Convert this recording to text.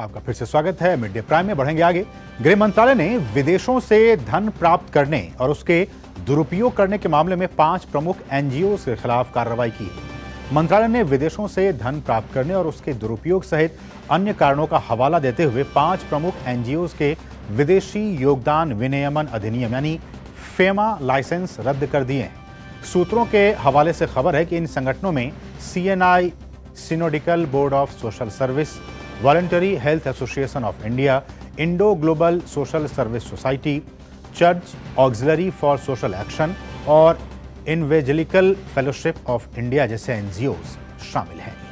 आपका फिर से स्वागत है मिड डे प्राइम में। बढ़ेंगे आगे। गृह मंत्रालय ने विदेशों से धन प्राप्त करने और उसके दुरुपयोग करने के मामले में 5 प्रमुख एनजीओ के खिलाफ कार्रवाई की। मंत्रालय ने विदेशों से धन प्राप्त करने और उसके दुरुपयोग सहित अन्य कारणों का हवाला देते हुए 5 प्रमुख एनजीओ के विदेशी योगदान विनियमन अधिनियम यानी फेमा लाइसेंस रद्द कर दिए हैं। सूत्रों के हवाले से खबर है कि इन संगठनों में CNI, synodical board of social service, voluntary health association of India, Indo global social service society, church auxiliary for social action और इवेंजेलिकल फेलोशिप ऑफ इंडिया जैसे एनजीओ शामिल हैं।